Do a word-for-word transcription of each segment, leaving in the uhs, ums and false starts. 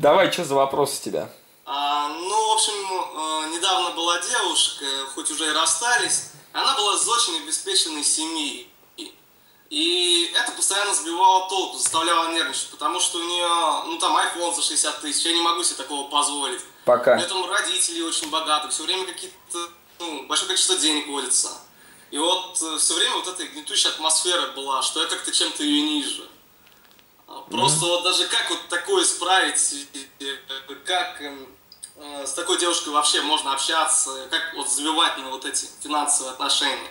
Давай, что за вопрос у тебя? А, ну, в общем, недавно была девушка, хоть уже и расстались, она была из очень обеспеченной семьи. И это постоянно сбивало толку, заставляло нервничать, потому что у нее, ну там, айфон за шестьдесят тысяч, я не могу себе такого позволить. Пока. Поэтому родители очень богаты, все время какие-то, ну, большое количество денег водится. И вот все время вот эта гнетущая атмосфера была, что я как-то чем-то ее ниже. Просто mm-hmm. вот даже как вот такое исправить, как э, с такой девушкой вообще можно общаться, как вот завивать на вот эти финансовые отношения?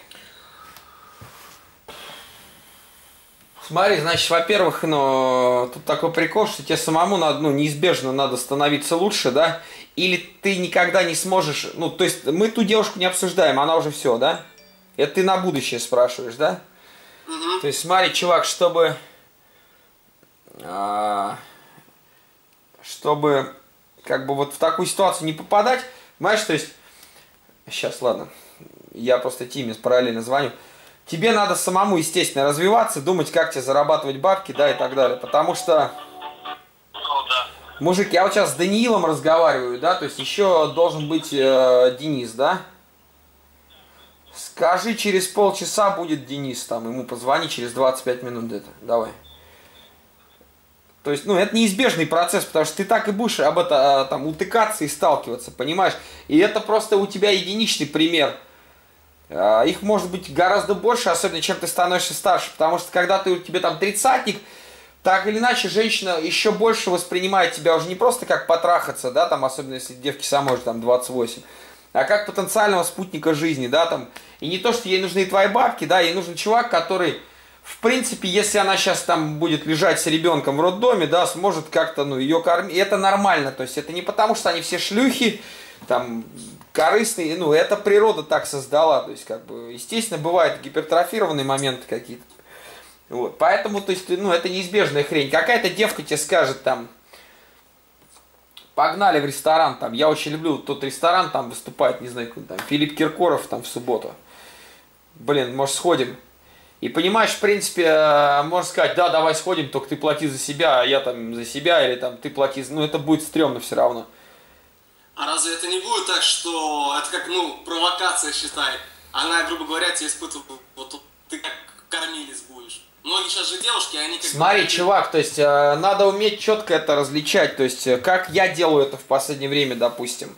Смотри, значит, во-первых, ну, тут такой прикол, что тебе самому надо, ну, неизбежно надо становиться лучше, да? Или ты никогда не сможешь, ну, то есть мы ту девушку не обсуждаем, она уже все, да? Это ты на будущее спрашиваешь, да? Mm-hmm. То есть смотри, чувак, чтобы... чтобы как бы вот в такую ситуацию не попадать, понимаешь, то есть, сейчас, ладно, я просто Тиме параллельно звоню, тебе надо самому, естественно, развиваться, думать, как тебе зарабатывать бабки, да, и так далее, потому что, мужик, я вот сейчас с Даниилом разговариваю, да, то есть еще должен быть э, Денис, да, скажи, через полчаса будет Денис, там, ему позвони через двадцать пять минут где-то, давай. То есть, ну, это неизбежный процесс, потому что ты так и будешь об этом там утыкаться и сталкиваться, понимаешь? И это просто у тебя единичный пример. Их может быть гораздо больше, особенно чем ты становишься старше, потому что когда ты, тебе там тридцатник, так или иначе женщина еще больше воспринимает тебя уже не просто как потрахаться, да, там, особенно если девке самой же там двадцать восемь, а как потенциального спутника жизни, да, там. И не то, что ей нужны твои бабки, да, ей нужен чувак, который... В принципе, если она сейчас там будет лежать с ребенком в роддоме, да, сможет как-то, ну, ее кормить. Это нормально, то есть это не потому, что они все шлюхи, там, корыстные, ну, это природа так создала, то есть, как бы, естественно, бывают гипертрофированные моменты какие-то. Вот, поэтому, то есть, ну, это неизбежная хрень. Какая-то девка тебе скажет, там, погнали в ресторан, там, я очень люблю тот ресторан, там, выступает, не знаю, там, Филипп Киркоров, там, в субботу. Блин, может, сходим? И понимаешь, в принципе, можно сказать, да, давай сходим, только ты плати за себя, а я там за себя, или там ты плати за... Ну, это будет стрёмно все равно. А разве это не будет так, что это как, ну, провокация, считай? Она, грубо говоря, тебя испытывает, вот ты как кормилец будешь. Многие сейчас же девушки, они как... Смотри, чувак, то есть надо уметь четко это различать, то есть как я делаю это в последнее время, допустим.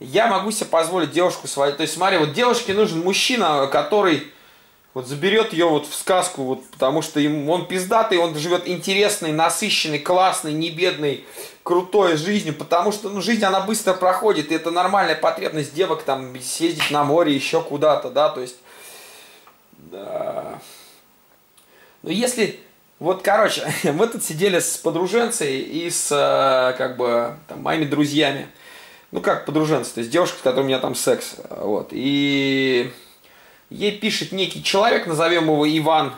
Я могу себе позволить девушку свою. То есть, смотри, вот девушке нужен мужчина, который вот заберет ее вот в сказку, вот, потому что ему, он пиздатый, он живет интересной, насыщенной, классной, небедной, крутой жизнью, потому что, ну, жизнь, она быстро проходит, и это нормальная потребность девок, там, съездить на море, еще куда-то, да, то есть, да. Но если, вот, короче, мы тут сидели с подруженцей и с, как бы, там, моими друзьями. Ну, как подруженцы, то есть девушка, с которой у меня там секс, вот, и ей пишет некий человек, назовем его Иван,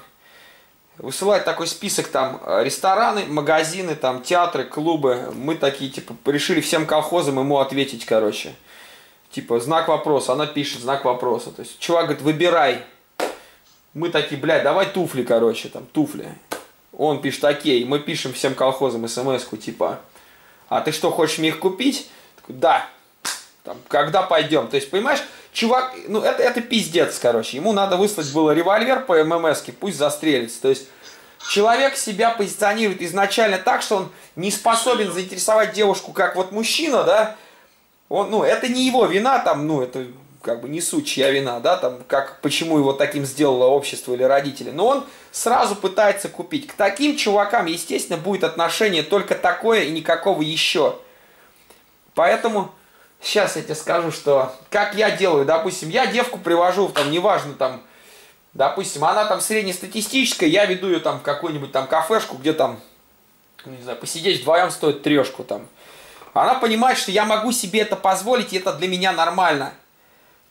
высылает такой список, там, рестораны, магазины, там, театры, клубы, мы такие, типа, решили всем колхозам ему ответить, короче, типа, знак вопроса, она пишет знак вопроса, то есть чувак говорит, выбирай, мы такие, блядь, давай туфли, короче, там, туфли, он пишет, окей, мы пишем всем колхозам смс-ку, типа, а ты что, хочешь мне их купить? Да, там, когда пойдем. То есть, понимаешь, чувак, ну это, это пиздец, короче. Ему надо выслать было револьвер по ММСке, пусть застрелится. То есть, человек себя позиционирует изначально так, что он не способен заинтересовать девушку, как вот мужчина, да. Он, ну, это не его вина, там, ну, это как бы не суть, чья вина, да, там, как, почему его таким сделало общество или родители. Но он сразу пытается купить. К таким чувакам, естественно, будет отношение только такое и никакого еще. Поэтому сейчас я тебе скажу, что как я делаю, допустим, я девку привожу, там, неважно, там, допустим, она там среднестатистическая, я веду ее там в какую-нибудь там кафешку, где там, не знаю, посидеть вдвоем стоит трешку там. Она понимает, что я могу себе это позволить, и это для меня нормально.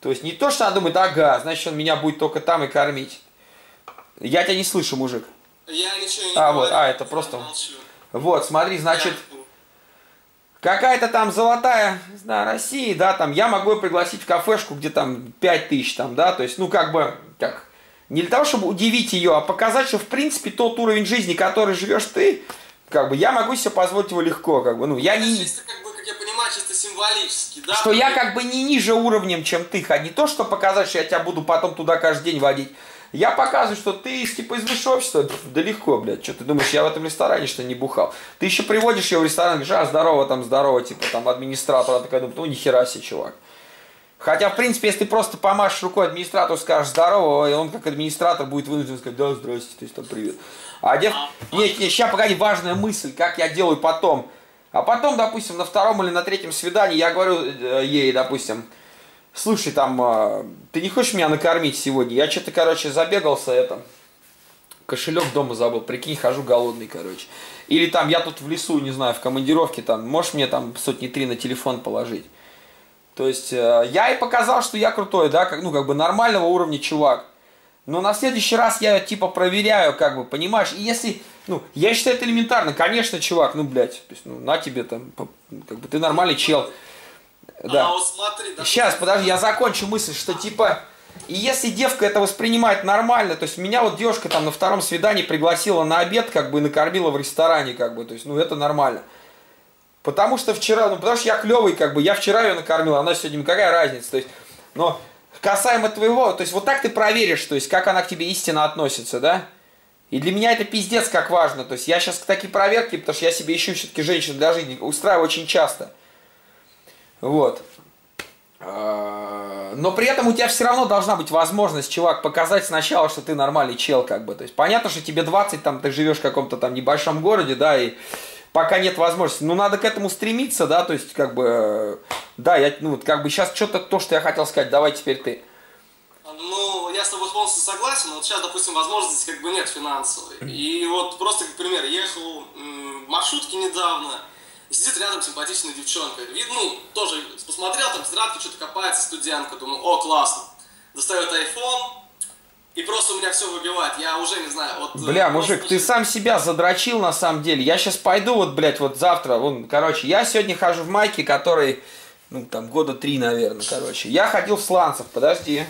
То есть не то, что она думает, ага, значит, он меня будет только там и кормить. Я тебя не слышу, мужик. Я ничего не а, говорю. Вот, а, это просто... Молчу. Вот, смотри, значит... Какая-то там золотая, не знаю, Россия, да, там, я могу ее пригласить в кафешку, где там пять тысяч, там, да, то есть, ну, как бы, как, не для того, чтобы удивить ее, а показать, что, в принципе, тот уровень жизни, который живешь ты, как бы я могу себе позволить его легко, как бы, ну, я не... Чисто, как бы, как я понимаю, чисто символически, да? Что я как бы не ниже уровнем, чем ты, а не то, что показать, что я тебя буду потом туда каждый день водить. Я показываю, что ты, типа, из высшего общества, да легко, блядь, что ты думаешь, я в этом ресторане, что не бухал? Ты еще приводишь ее в ресторан, говоришь, а, здорово, там, здорово, типа, там, администратор, она такая думает, ну, нихера себе, чувак. Хотя, в принципе, если ты просто помашешь рукой администратору, скажешь здорово, и он как администратор будет вынужден сказать, да, здрасте, то есть там привет. А дев... Нет, нет, сейчас, погоди, важная мысль, как я делаю потом. А потом, допустим, на втором или на третьем свидании я говорю ей, допустим, слушай, там, ты не хочешь меня накормить сегодня? Я что-то, короче, забегался, это, кошелек дома забыл, прикинь, хожу голодный, короче. Или там, я тут в лесу, не знаю, в командировке, там, можешь мне там сотни три на телефон положить? То есть я и показал, что я крутой, да, как, ну, как бы нормального уровня чувак. Но на следующий раз я типа проверяю, как бы, понимаешь? И если, ну, я считаю это элементарно, конечно, чувак, ну, блядь, то есть, ну, на тебе там, как бы, ты нормальный чел. Да. А, вот смотри, да. Сейчас, подожди, я закончу мысль, что типа, и если девка это воспринимает нормально, то есть меня вот девушка там на втором свидании пригласила на обед, как бы, и накормила в ресторане, как бы, то есть, ну, это нормально. Потому что вчера, ну потому что я клевый, как бы, я вчера ее накормил, а она сегодня, какая разница, то есть, но касаемо твоего, то есть вот так ты проверишь, то есть как она к тебе истинно относится, да? И для меня это пиздец как важно, то есть я сейчас к такие проверки, потому что я себе ищу все-таки женщин для жизни, устраиваю очень часто, вот. Но при этом у тебя все равно должна быть возможность, чувак, показать сначала, что ты нормальный чел, как бы, то есть понятно, что тебе двадцать, там, ты живешь в каком-то там небольшом городе, да, и... Пока нет возможности. Ну, надо к этому стремиться, да, то есть, как бы, да, я, ну, вот, как бы, сейчас что-то, то, что я хотел сказать, давай теперь ты. Ну, я с тобой полностью согласен, но вот сейчас, допустим, возможности, как бы, нет финансовой. И вот просто, как пример, ехал в маршрутке недавно, и сидит рядом симпатичная девчонка. Видно, ну, тоже посмотрел, там, здравствуй, что-то копается, студентка, думаю, о, классно. Достает айфон. И просто у меня все выбивает, я уже не знаю. Вот, бля, мужик, ты сам себя задрочил на самом деле. Я сейчас пойду, вот, блядь, вот завтра, вон, короче, я сегодня хожу в майке, который, ну, там, года три, наверное, короче. Я ходил в сланцах, подожди.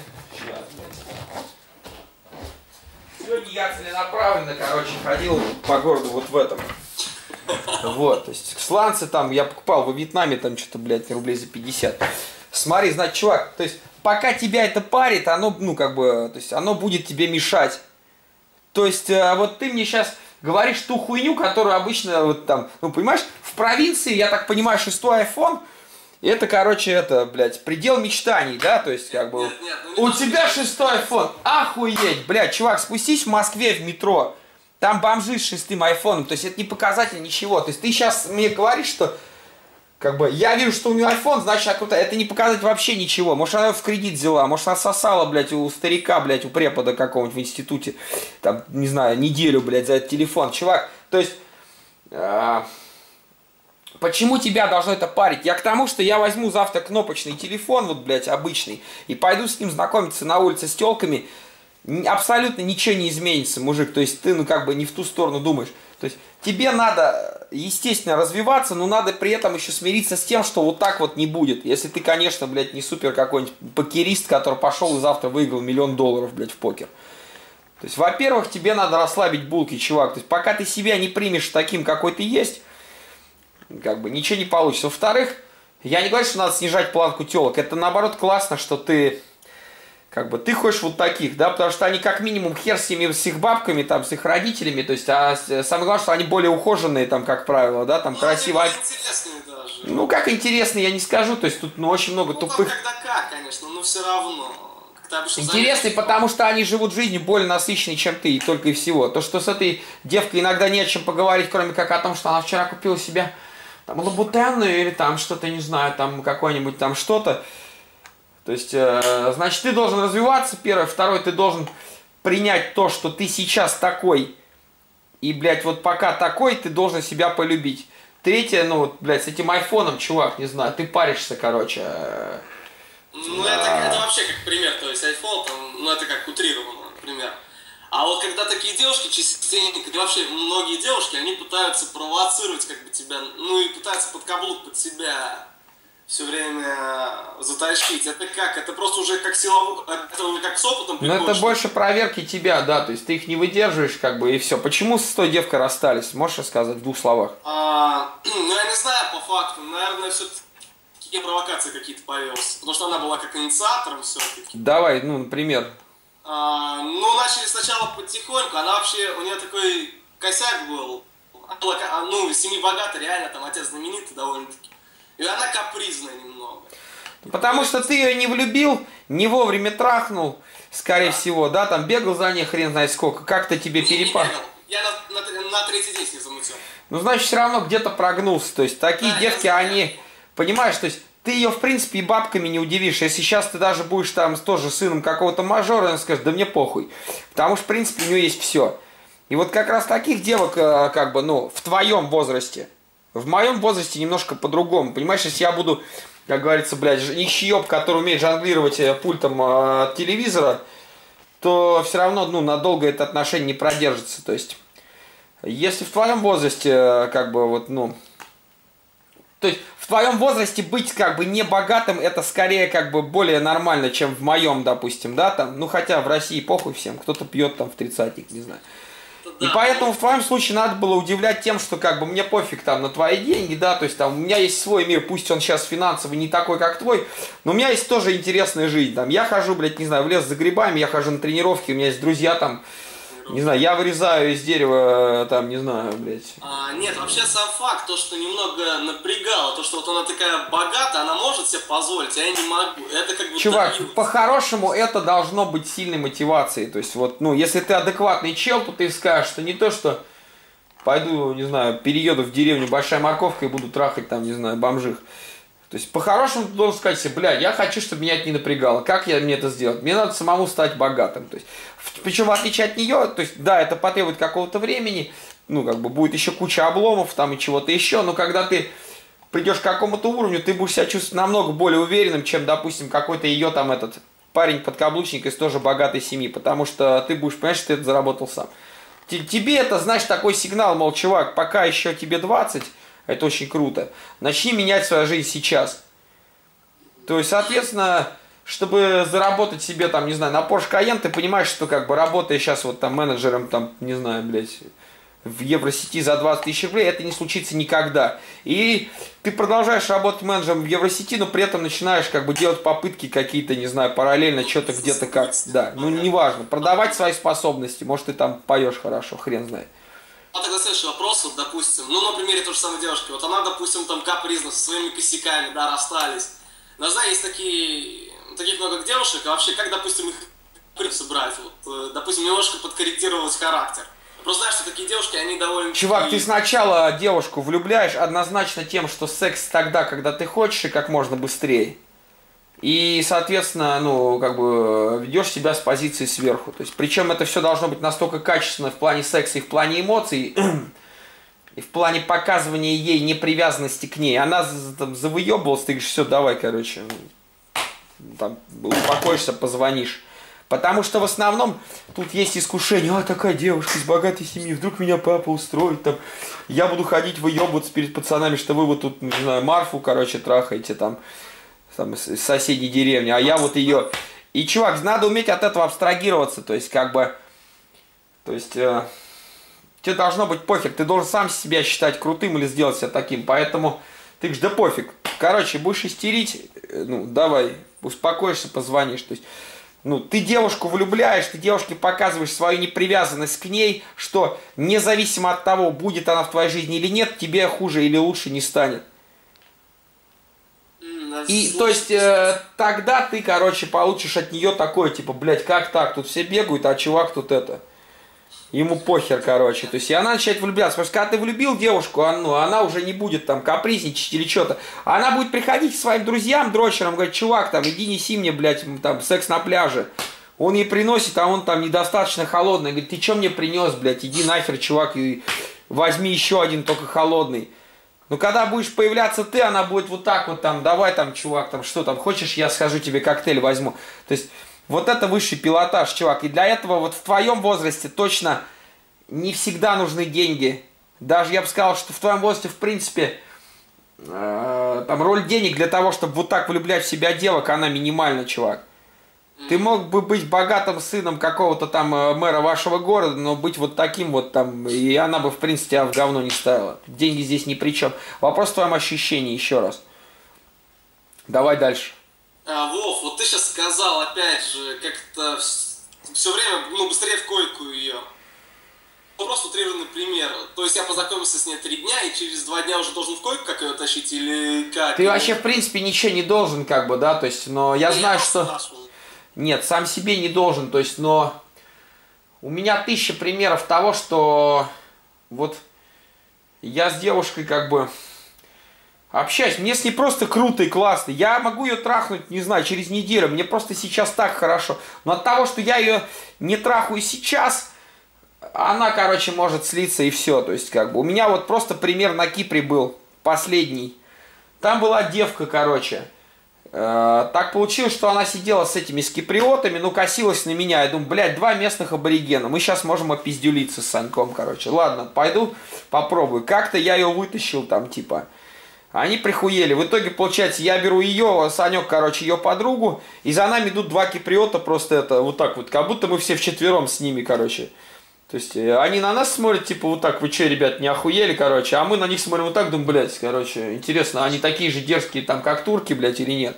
Сегодня я целенаправленно, короче, ходил по городу вот в этом. Вот, то есть, сланцы там я покупал во Вьетнаме, там, что-то, блядь, рублей за пятьдесят. Смотри, значит, чувак, то есть... Пока тебя это парит, оно, ну, как бы, то есть, оно будет тебе мешать. То есть, вот ты мне сейчас говоришь ту хуйню, которую обычно, вот там, ну, понимаешь, в провинции, я так понимаю, шестой айфон, это, короче, это, блядь, предел мечтаний, да, то есть, как бы, нет, нет, ну, у тебя шестой айфон, охуеть, блядь, чувак, спустись в Москве в метро, там бомжи с шестым айфоном, то есть, это не показатель ничего, то есть, ты сейчас мне говоришь, что... Как бы, я вижу, что у нее айфон, значит, она крутая. Это не показать вообще ничего. Может, она в кредит взяла, может, она сосала, блядь, у старика, блядь, у препода какого-нибудь в институте, там, не знаю, неделю, блядь, за этот телефон. Чувак, то есть, а... почему тебя должно это парить? Я к тому, что я возьму завтра кнопочный телефон, вот, блядь, обычный, и пойду с ним знакомиться на улице с телками, абсолютно ничего не изменится, мужик. То есть, ты, ну, как бы, не в ту сторону думаешь. То есть, тебе надо, естественно, развиваться, но надо при этом еще смириться с тем, что вот так вот не будет. Если ты, конечно, блядь, не супер какой-нибудь покерист, который пошел и завтра выиграл миллион долларов, блядь, в покер. То есть, во-первых, тебе надо расслабить булки, чувак. То есть, пока ты себя не примешь таким, какой ты есть, как бы, ничего не получится. Во-вторых, я не говорю, что надо снижать планку телок. Это, наоборот, классно, что ты... Как бы ты хочешь вот таких, да, потому что они как минимум хер с, ними, с их бабками, там, с их родителями, то есть, а самое главное, что они более ухоженные, там, как правило, да, там, ну, красиво. Ну, как интересные, я не скажу, то есть, тут, ну, очень много ну, тупых. Там, когда как, конечно, но все равно. Интересные, потому что они живут жизнью более насыщенной, чем ты, и только и всего. То, что с этой девкой иногда не о чем поговорить, кроме как о том, что она вчера купила себе, там, лабутенную или там что-то, не знаю, там, какое-нибудь там что-то. То есть, э, значит, ты должен развиваться, первое. Второе, ты должен принять то, что ты сейчас такой. И, блядь, вот пока такой, ты должен себя полюбить. Третье, ну, вот, блядь, с этим айфоном, чувак, не знаю, ты паришься, короче. Э, ну, да. это, это вообще как пример, то есть, айфон, там, ну, это как утрированно, например. А вот когда такие девушки, частенько, вообще многие девушки, они пытаются провоцировать, как бы, тебя, ну, и пытаются под каблук под себя... все время затащить. Это как? Это просто уже как силовой, это уже как с опытом. Ну это больше проверки тебя, да, то есть ты их не выдерживаешь, как бы, и все. Почему с той девкой расстались? Можешь рассказать в двух словах? А, ну я не знаю по факту, наверное, все-таки провокации какие-то повелся, потому что она была как инициатором все-таки. Давай, ну, например. А, ну, начали сначала потихоньку, она вообще, у нее такой косяк был, она, ну, семьи богатая, реально, там, отец знаменитый довольно-таки. И она капризная немного. Потому что ты ее не влюбил, не вовремя трахнул, скорее да. всего, да, там бегал за ней хрен знает сколько, как-то тебе перепал. Я на, на, на третий день не замутил. Ну, значит, все равно где-то прогнулся, то есть такие да, девки, они, понимаешь, то есть ты ее, в принципе, и бабками не удивишь. Если сейчас ты даже будешь там тоже сыном какого-то мажора, она скажет, да мне похуй, потому что, в принципе, у нее есть все. И вот как раз таких девок, как бы, ну, в твоем возрасте. В моем возрасте немножко по-другому, понимаешь, если я буду, как говорится, блядь, нищеёб, который умеет жонглировать пультом от телевизора, то все равно, ну, надолго это отношение не продержится, то есть, если в твоем возрасте, как бы, вот, ну, то есть, в твоем возрасте быть, как бы, не богатым, это скорее, как бы, более нормально, чем в моем, допустим, да, там, ну, хотя в России похуй всем, кто-то пьет там в тридцатник, не знаю. И поэтому в твоем случае надо было удивлять тем, что как бы мне пофиг там на твои деньги, да, то есть там у меня есть свой мир, пусть он сейчас финансовый не такой, как твой, но у меня есть тоже интересная жизнь, там, я хожу, блядь, не знаю, в лес за грибами, я хожу на тренировки, у меня есть друзья там, не знаю, я вырезаю из дерева, там, не знаю, блядь. А, нет, вообще сам факт, то, что немного напрягало, то, что вот она такая богатая, она может себе позволить, а я не могу. Это как бы... Чувак, по-хорошему это должно быть сильной мотивацией, то есть вот, ну, если ты адекватный чел, то ты скажешь, что не то, что пойду, не знаю, перееду в деревню Большая Морковка и буду трахать там, не знаю, бомжих. То есть по-хорошему ты должен сказать себе, бля, я хочу, чтобы меня это не напрягало. Как я мне это сделать? Мне надо самому стать богатым. То есть, причем в отличие от нее, то есть, да, это потребует какого-то времени, ну, как бы будет еще куча обломов там и чего-то еще, но когда ты придешь к какому-то уровню, ты будешь себя чувствовать намного более уверенным, чем, допустим, какой-то ее там этот парень-подкаблучник из тоже богатой семьи, потому что ты будешь понимать, что ты это заработал сам. Тебе это, знаешь, такой сигнал, мол, чувак, пока еще тебе двадцать, это очень круто. Начни менять свою жизнь сейчас. То есть, соответственно, чтобы заработать себе, там, не знаю, на Porsche Cayenne, ты понимаешь, что, как бы, работая сейчас вот там менеджером, там, не знаю, блядь, в Евросети за двадцать тысяч рублей, это не случится никогда. И ты продолжаешь работать менеджером в Евросети, но при этом начинаешь, как бы, делать попытки какие-то, не знаю, параллельно, что-то где-то как. Да, ну, неважно. Продавать свои способности. Может, ты там поешь хорошо, хрен знает. А тогда следующий вопрос, вот, допустим, ну, на примере той же самой девушки, вот она, допустим, там капризна, со своими косяками, да, расстались. Но, знаешь, есть такие, таких много девушек, а вообще, как, допустим, их каприз убрать, вот, допустим, немножко подкорректировать характер. Просто знаешь, что такие девушки, они довольно... Чувак, ты сначала девушку влюбляешь однозначно тем, что секс тогда, когда ты хочешь, и как можно быстрее. И, соответственно, ну, как бы ведешь себя с позиции сверху. То есть, причем это все должно быть настолько качественно в плане секса и в плане эмоций, и в плане показывания ей непривязанности к ней. Она там завыебывалась, ты говоришь, все, давай, короче, там, успокоишься, позвонишь. Потому что в основном тут есть искушение, а такая девушка из богатой семьи, вдруг меня папа устроит, там, я буду ходить выебываться перед пацанами, что вы вот тут, не знаю, Марфу, короче, трахаете там. Там, из соседней деревни, а я вот ее... И, чувак, надо уметь от этого абстрагироваться, то есть, как бы... То есть, э, тебе должно быть пофиг, ты должен сам себя считать крутым или сделать себя таким, поэтому ты говоришь, да пофиг, короче, будешь истерить, ну, давай, успокоишься, позвонишь, то есть... Ну, ты девушку влюбляешь, ты девушке показываешь свою непривязанность к ней, что независимо от того, будет она в твоей жизни или нет, тебе хуже или лучше не станет. И, то есть, э, тогда ты, короче, получишь от нее такое, типа, блядь, как так, тут все бегают, а чувак тут это, ему похер, короче, то есть, и она начинает влюбляться, потому что, когда ты влюбил девушку, она, ну, она уже не будет, там, капризничать или что-то, она будет приходить к своим друзьям, дрочерам, говорит, чувак, там, иди неси мне, блядь, там, секс на пляже, он ей приносит, а он, там, недостаточно холодный, говорит, ты что мне принес, блядь, иди нахер, чувак, и возьми еще один, только холодный. Но когда будешь появляться ты, она будет вот так вот там, давай там, чувак, там, что там, хочешь, я схожу тебе коктейль возьму. То есть, вот это высший пилотаж, чувак. И для этого вот в твоем возрасте точно не всегда нужны деньги. Даже я бы сказал, что в твоем возрасте, в принципе, там роль денег для того, чтобы вот так влюблять в себя девок, она минимальна, чувак. Ты мог бы быть богатым сыном какого-то там мэра вашего города, но быть вот таким вот там, и она бы, в принципе, тебя в говно не ставила. Деньги здесь ни при чем. Вопрос в твоем ощущении, еще раз. Давай дальше. А, Вов, вот ты сейчас сказал, опять же, как-то все время, ну, быстрее в койку ее. Просто утрированный пример. То есть я познакомился с ней три дня, и через два дня уже должен в койку как ее тащить, или как? Ты вообще, в принципе, ничего не должен, как бы, да, то есть, но я знаю, что... Нет, сам себе не должен, то есть, но у меня тысяча примеров того, что вот я с девушкой как бы общаюсь, мне с ней просто круто и классно, я могу ее трахнуть, не знаю, через неделю, мне просто сейчас так хорошо, но от того, что я ее не трахаю сейчас, она, короче, может слиться и все, то есть, как бы, у меня вот просто пример на Кипре был, последний, там была девка, короче. Так получилось, что она сидела с этими с киприотами, ну, косилась на меня. Я думаю, блядь, два местных аборигена. Мы сейчас можем опиздюлиться с Саньком, короче. Ладно, пойду попробую. Как-то я ее вытащил там, типа. Они прихуели. В итоге, получается, я беру ее, Санек, короче, ее подругу. И за нами идут два киприота просто это, вот так вот. Как будто мы все вчетвером с ними, короче. То есть, они на нас смотрят, типа, вот так, вы че, ребят, не охуели, короче, а мы на них смотрим вот так, думаем, блядь, короче, интересно, они такие же дерзкие, там, как турки, блядь, или нет.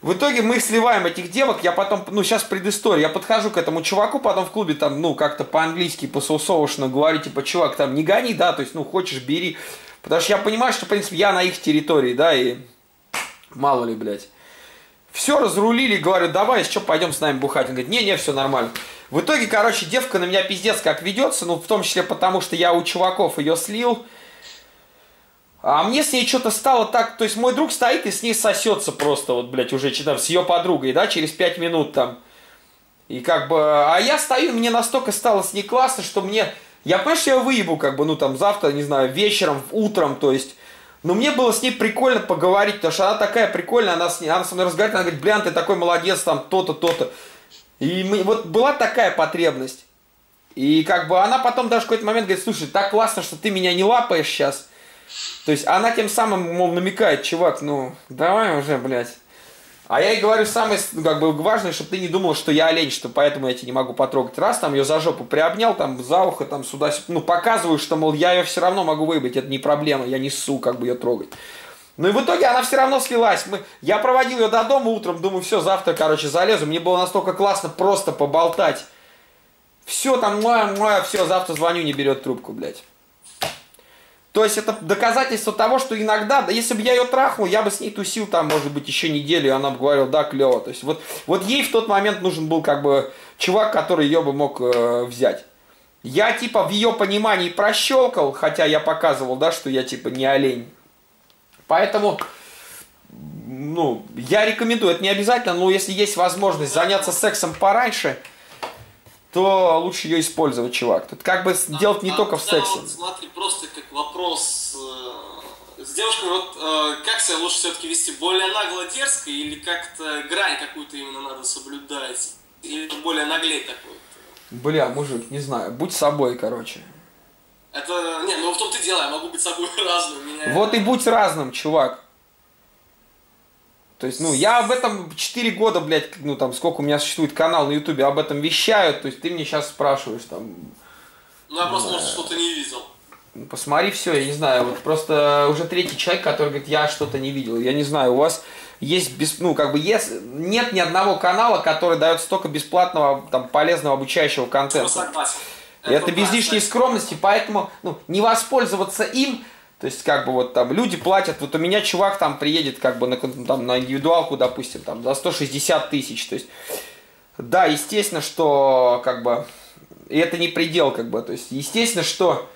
В итоге мы их сливаем, этих девок, я потом, ну, сейчас предыстория, я подхожу к этому чуваку, потом в клубе, там, ну, как-то по-английски, по-соусовошно говорю, типа, чувак, там, не гони, да, то есть, ну, хочешь, бери, потому что я понимаю, что, в принципе, я на их территории, да, и мало ли, блядь. Все разрулили, говорю, давай, еще пойдем с нами бухать. Он говорит, не-не, все нормально. В итоге, короче, девка на меня пиздец как ведется, ну, в том числе потому, что я у чуваков ее слил. А мне с ней что-то стало так, то есть мой друг стоит и с ней сосется просто, вот, блядь, уже там, с ее подругой, да, через пять минут там. И как бы, а я стою, мне настолько стало с ней классно, что мне, я понимаю, что я выебу, как бы, ну, там, завтра, не знаю, вечером, утром, то есть... Но мне было с ней прикольно поговорить, потому что она такая прикольная, она, с ней, она со мной разговаривает, она говорит, блин, ты такой молодец, там, то-то, то-то. И мы, вот была такая потребность. И как бы она потом даже в какой-то момент говорит, слушай, так классно, что ты меня не лапаешь сейчас. То есть она тем самым, мол, намекает, чувак, ну, давай уже, блядь. А я ей говорю, самое, как бы, важное, чтобы ты не думал, что я олень, что поэтому я тебя не могу потрогать. Раз, там, ее за жопу приобнял, там, за ухо, там, сюда-сюда. Ну, показываю, что, мол, я ее все равно могу выбить, это не проблема, я несу, как бы, ее трогать. Ну, и в итоге она все равно слилась. Мы... Я проводил ее до дома утром, думаю, все, завтра, короче, залезу. Мне было настолько классно просто поболтать. Все, там, муа-муа, все, завтра звоню, не берет трубку, блядь. То есть это доказательство того, что иногда, да если бы я ее трахнул, я бы с ней тусил там, может быть, еще неделю, и она бы говорила, да, клево. То есть вот, вот ей в тот момент нужен был как бы чувак, который ее бы мог э, взять. Я типа в ее понимании прощелкал, хотя я показывал, да, что я типа не олень. Поэтому, ну, я рекомендую, это не обязательно, но если есть возможность заняться сексом пораньше, то лучше ее использовать, чувак. Тут как бы а, делать не а только в сексе. Вот, смотри, просто как вопрос э, с девушкой, вот э, как себя лучше все-таки вести? Более нагло дерзкой или как-то грань какую-то именно надо соблюдать? Или более наглей такой? Бля, мужик, не знаю, будь собой, короче. Это, не, ну в том-то и дело, я могу быть собой разным. Меня... Вот и будь разным, чувак. То есть, ну, я об этом четыре года, блядь, ну, там, сколько у меня существует канал на ютубе, об этом вещаю, то есть, ты мне сейчас спрашиваешь, там... Ну, я просто, может, что-то не видел. Посмотри все, я не знаю, вот просто уже третий человек, который говорит, я что-то не видел, я не знаю, у вас есть, бесп... ну, как бы, есть... нет ни одного канала, который дает столько бесплатного, там, полезного обучающего контента. Согласен. Это, Это без лишней скромности, поэтому, ну, не воспользоваться им... То есть, как бы, вот там люди платят, вот у меня чувак там приедет, как бы, на, там, на индивидуалку, допустим, там, за сто шестьдесят тысяч, то есть, да, естественно, что, как бы, и это не предел, как бы, то есть, естественно, что,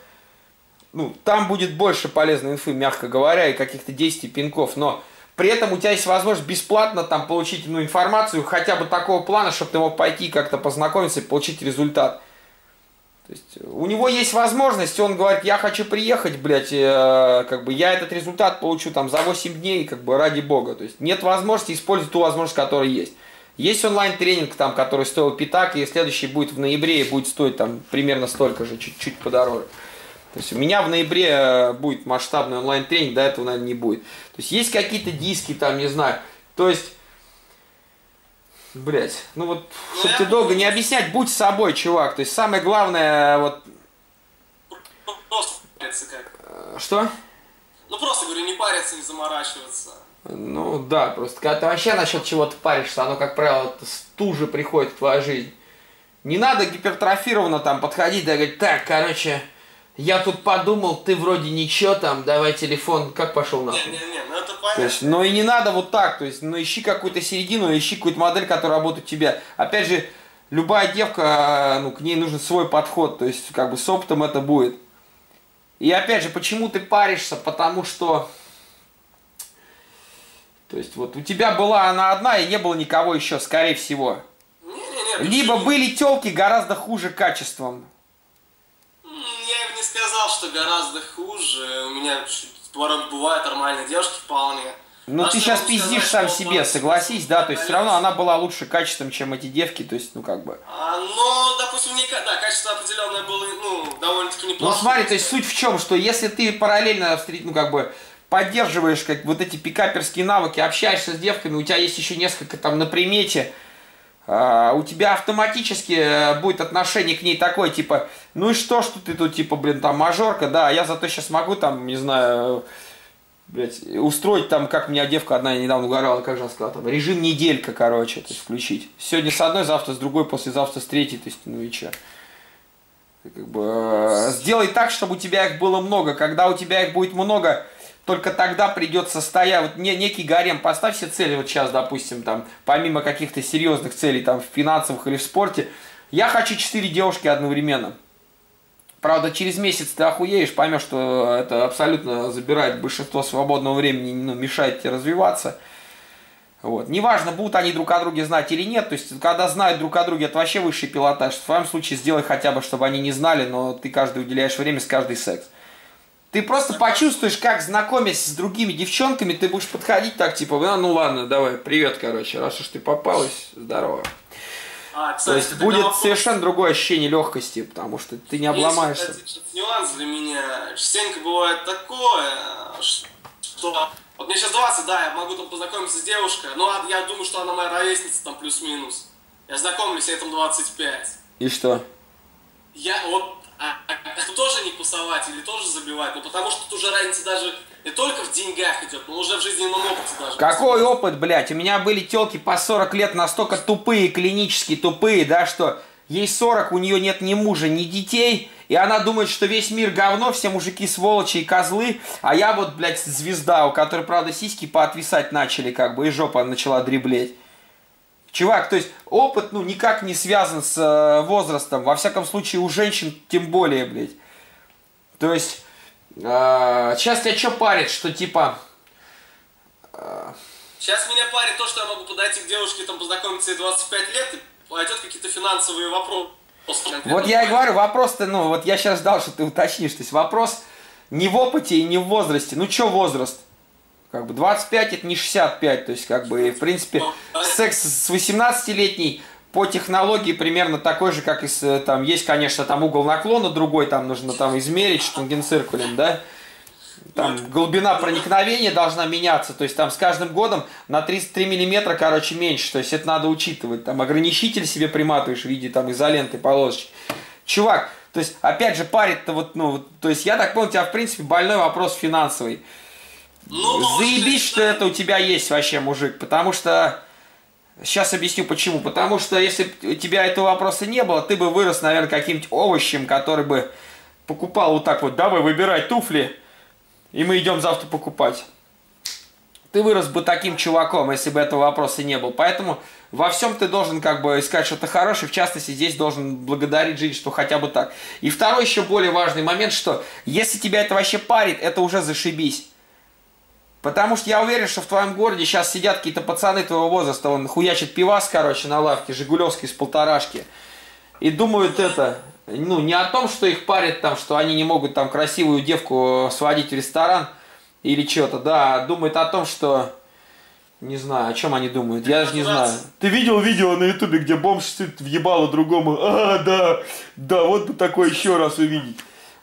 ну, там будет больше полезной инфы, мягко говоря, и каких-то действий, пинков, но при этом у тебя есть возможность бесплатно, там, получить, ну, информацию хотя бы такого плана, чтобы ты мог пойти как-то познакомиться и получить результат. То есть, у него есть возможность, он говорит, я хочу приехать, блядь, э, как бы я этот результат получу там за восемь дней, как бы ради бога. То есть нет возможности использовать ту возможность, которая есть. Есть онлайн-тренинг, там, который стоил пятак, и следующий будет в ноябре и будет стоить там примерно столько же, чуть-чуть подороже. То есть у меня в ноябре будет масштабный онлайн-тренинг, до этого, наверное, не будет. То есть есть какие-то диски там, не знаю. То есть, блять, ну вот, чтобы ты долго не объяснять, будь собой, чувак. То есть самое главное, вот... Просто париться как. Что? Ну просто, говорю, не париться, не заморачиваться. Ну да, просто когда ты вообще насчет чего-то паришься, оно, как правило, стуже приходит в твою жизнь. Не надо гипертрофированно там подходить, да, говорить, так, короче... Я тут подумал, ты вроде ничего там, давай телефон, как пошел нахуй? Не, не, не, ну это понятно. То есть, ну и не надо вот так, то есть, ну ищи какую-то середину, ищи какую-то модель, которая работает у тебя. Опять же, любая девка, ну к ней нужен свой подход, то есть, как бы с опытом это будет. И опять же, почему ты паришься? Потому что, то есть, вот у тебя была она одна и не было никого еще, скорее всего. Не, не, не, либо были телки гораздо хуже качеством. Сказал, что гораздо хуже. У меня бывают нормальные девушки вполне. Ну а ты сейчас пиздишь сам себе, согласись, да, то есть все равно она была лучше качеством, чем эти девки, то есть, ну как бы. А, ну, допустим, не, да, качество определенное было, ну, довольно-таки неплохо. Ну смотри, то есть суть в чем, что если ты параллельно, ну как бы, поддерживаешь как вот эти пикаперские навыки, общаешься с девками, у тебя есть еще несколько там на примете, у тебя автоматически будет отношение к ней такое, типа, ну и что, что ты тут, типа, блин, там, мажорка, да, я зато сейчас могу, там, не знаю, блядь, устроить, там, как меня девка одна недавно угорала, как же она сказала, там, режим неделька, короче, то есть, включить. Сегодня с одной, завтра с другой, послезавтра с третьей, то есть, ну и че. Как бы, сделай так, чтобы у тебя их было много, когда у тебя их будет много... Только тогда придется стоять, вот не, некий гарем, поставь себе цели, вот сейчас, допустим, там, помимо каких-то серьезных целей, там, в финансовых или в спорте, я хочу четыре девушки одновременно. Правда, через месяц ты охуеешь, поймешь, что это абсолютно забирает большинство свободного времени, ну, мешает тебе развиваться. Вот. Неважно, будут они друг о друге знать или нет, то есть, когда знают друг о друге, это вообще высший пилотаж. В твоем случае сделай хотя бы, чтобы они не знали, но ты каждый уделяешь время с каждый секс. Ты просто почувствуешь, как, знакомясь с другими девчонками, ты будешь подходить так, типа, а, ну ладно, давай, привет, короче, раз уж ты попалась, здорово. А, кстати, то есть будет вопрос... совершенно другое ощущение легкости, потому что ты не обломаешься. Есть, кстати, нюанс для меня. Частенько бывает такое, что... Вот мне сейчас двадцать, да, я могу там познакомиться с девушкой, но я думаю, что она моя ровесница, там, плюс-минус. Я знакомлюсь, я там двадцать пять. И что? Я вот... А, а тоже не кусовать или тоже забивать, ну потому что тут уже разница даже не только в деньгах идет, но уже в жизненном опыте даже. Какой опыт, блядь? У меня были телки по сорок лет настолько тупые, клинически тупые, да, что ей сорок, у нее нет ни мужа, ни детей, и она думает, что весь мир говно, все мужики сволочи и козлы, а я вот, блядь, звезда, у которой, правда, сиськи поотвисать начали, как бы, и жопа начала дреблеть. Чувак, то есть опыт, ну, никак не связан с э, возрастом, во всяком случае у женщин тем более, блядь. То есть, э, сейчас тебя что парит, что типа... Э... Сейчас меня парит то, что я могу подойти к девушке, там, познакомиться ей двадцать пять лет, и пойдет какие-то финансовые вопросы. Вот я и говорю, вопрос-то, ну, вот я сейчас ждал, что ты уточнишь, то есть вопрос не в опыте и не в возрасте, ну, чё возраст? Как бы двадцать пять это не шестьдесят пять, то есть как бы, в принципе, секс с восемнадцатилетней по технологии примерно такой же, как и с, там, есть, конечно, там угол наклона другой, там нужно там измерить штангенциркулем, да, там глубина проникновения должна меняться, то есть там с каждым годом на тридцать три миллиметра, короче, меньше, то есть это надо учитывать, там ограничитель себе приматываешь в виде там изоленты, полосочки. Чувак, то есть, опять же, парит-то вот, ну, то есть я так понял, у тебя, в принципе, больной вопрос финансовый. Ну, заебись, что это у тебя есть вообще, мужик, потому что, сейчас объясню почему, потому что если у тебя этого вопроса не было, ты бы вырос, наверное, каким-нибудь овощем, который бы покупал вот так вот, давай выбирай туфли, и мы идем завтра покупать. Ты вырос бы таким чуваком, если бы этого вопроса не было, поэтому во всем ты должен как бы искать что-то хорошее, в частности, здесь должен благодарить жизнь, что хотя бы так. И второй еще более важный момент, что если тебя это вообще парит, это уже зашибись. Потому что я уверен, что в твоем городе сейчас сидят какие-то пацаны твоего возраста, он хуячит пивас, короче, на лавке, жигулевский с полторашки, и думают это, ну, не о том, что их парят там, что они не могут там красивую девку сводить в ресторан или что-то, да, думают о том, что, не знаю, о чем они думают, я даже не знаю. Ты видел видео на ютубе, где бомж сидит въебало другому, а, да, да, вот бы такое еще раз увидеть.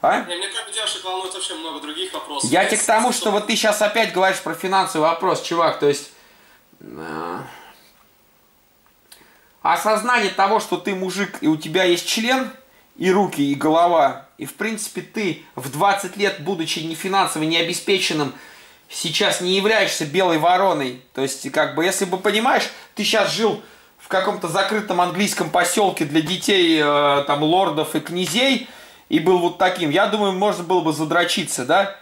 А? Мне, мне как бы девушек волнует вообще много других вопросов. Я тебе к тому, что вот ты сейчас опять говоришь про финансовый вопрос, чувак, то есть... Осознание того, что ты мужик, и у тебя есть член, и руки, и голова, и в принципе ты в двадцать лет, будучи не финансово не обеспеченным, сейчас не являешься белой вороной. То есть, как бы, если бы, понимаешь, ты сейчас жил в каком-то закрытом английском поселке для детей, э, там, лордов и князей, и был вот таким, я думаю, можно было бы задрочиться, да?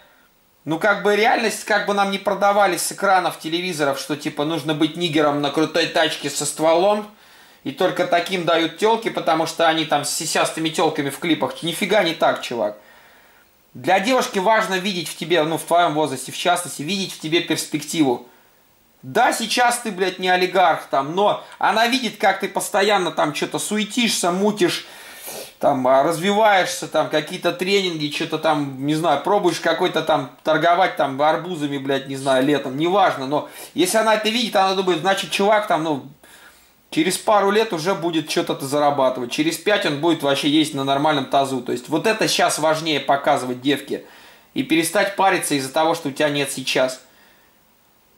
Ну, как бы, реальность, как бы нам не продавали с экранов телевизоров, что, типа, нужно быть нигером на крутой тачке со стволом, и только таким дают телки, потому что они там с сисястыми телками в клипах. Нифига не так, чувак. Для девушки важно видеть в тебе, ну, в твоем возрасте, в частности, видеть в тебе перспективу. Да, сейчас ты, блядь, не олигарх там, но она видит, как ты постоянно там что-то суетишься, мутишь, там, развиваешься, там, какие-то тренинги, что-то там, не знаю, пробуешь какой-то там торговать там арбузами, блядь, не знаю, летом, неважно, но если она это видит, она думает, значит, чувак там, ну, через пару лет уже будет что-то зарабатывать. Через пять он будет вообще есть на нормальном тазу. То есть вот это сейчас важнее показывать девке. И перестать париться из-за того, что у тебя нет сейчас.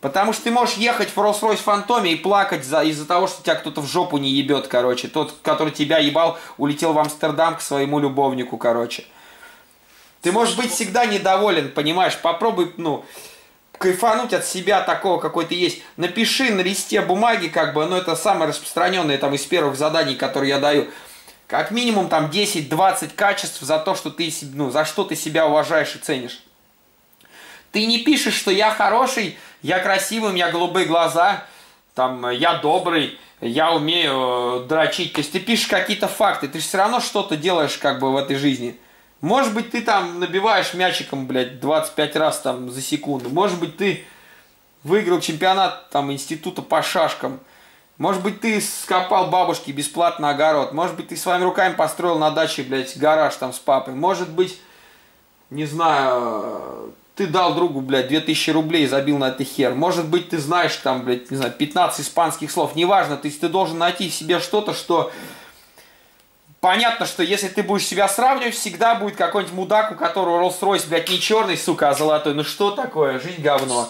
Потому что ты можешь ехать в Rolls-Royce Фантоме и плакать из-за того, что тебя кто-то в жопу не ебет, короче. Тот, который тебя ебал, улетел в Амстердам к своему любовнику, короче. Ты можешь быть всегда недоволен, понимаешь? Попробуй, ну... кайфануть от себя такого, какой ты есть. Напиши на листе бумаги, как бы, ну, это самое распространенное там из первых заданий, которые я даю. Как минимум там десять-двадцать качеств за то, что ты, ну, за что ты себя уважаешь и ценишь. Ты не пишешь, что я хороший, я красивый, у меня голубые глаза, там, я добрый, я умею дрочить. То есть ты пишешь какие-то факты, ты же все равно что-то делаешь, как бы, в этой жизни. Может быть, ты там набиваешь мячиком, блядь, двадцать пять раз там за секунду. Может быть, ты выиграл чемпионат там института по шашкам. Может быть, ты скопал бабушке бесплатно огород. Может быть, ты своими руками построил на даче, блядь, гараж там с папой. Может быть, не знаю, ты дал другу, блядь, две тысячи рублей и забил на это хер. Может быть, ты знаешь там, блядь, не знаю, пятнадцать испанских слов. Неважно, то есть ты должен найти в себе что-то, что... Понятно, что если ты будешь себя сравнивать, всегда будет какой-нибудь мудак, у которого Rolls-Royce, блядь, не черный, сука, а золотой. Ну что такое? Жизнь говно.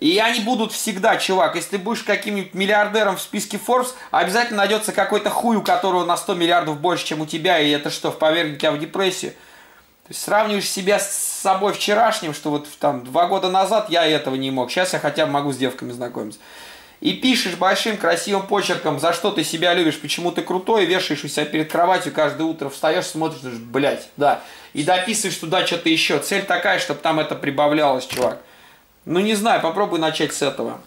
И они будут всегда, чувак. Если ты будешь каким-нибудь миллиардером в списке Forbes, обязательно найдется какой-то хуй, у которого на сто миллиардов больше, чем у тебя, и это что, повернет тебя в депрессию? То есть сравниваешь себя с собой вчерашним, что вот там два года назад я этого не мог, сейчас я хотя бы могу с девками знакомиться. И пишешь большим красивым почерком, за что ты себя любишь, почему ты крутой, вешаешь у себя перед кроватью каждое утро, встаешь, смотришь, думаешь, блядь, да. И дописываешь туда что-то еще. Цель такая, чтобы там это прибавлялось, чувак. Ну, не знаю, попробуй начать с этого.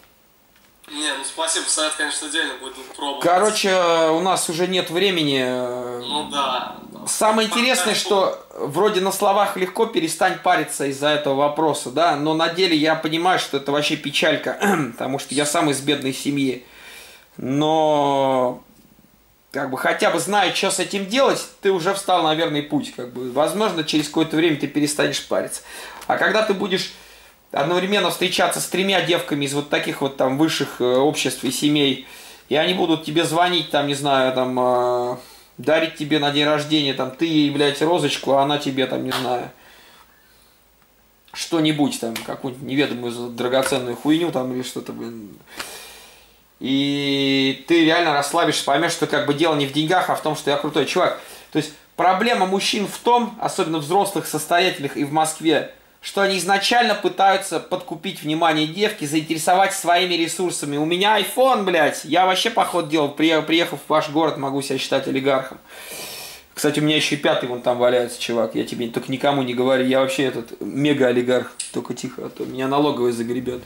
Не, ну спасибо, совет, конечно, дельный, будем пробовать. Короче, у нас уже нет времени. Ну да. Самое интересное, что вроде на словах легко перестань париться из-за этого вопроса, да, но на деле я понимаю, что это вообще печалька, потому что я сам из бедной семьи, но как бы хотя бы зная, что с этим делать, ты уже встал на верный путь, как бы, возможно, через какое-то время ты перестанешь париться, а когда ты будешь одновременно встречаться с тремя девками из вот таких вот там высших обществ и семей, и они будут тебе звонить, там, не знаю, там... дарит тебе на день рождения, там, ты ей, блядь, розочку, а она тебе, там, не знаю, что-нибудь, там, какую-нибудь неведомую драгоценную хуйню, там, или что-то, блин. И ты реально расслабишься, поймешь, что, как бы, дело не в деньгах, а в том, что я крутой чувак. То есть, проблема мужчин в том, особенно взрослых, состоятельных и в Москве, что они изначально пытаются подкупить внимание девки, заинтересовать своими ресурсами. У меня iPhone, блядь, я вообще поход делал, приехав в ваш город, могу себя считать олигархом. Кстати, у меня еще и пятый вон там валяется, чувак, я тебе только никому не говорю, я вообще этот мега-олигарх, только тихо, а то меня налоговая загребет.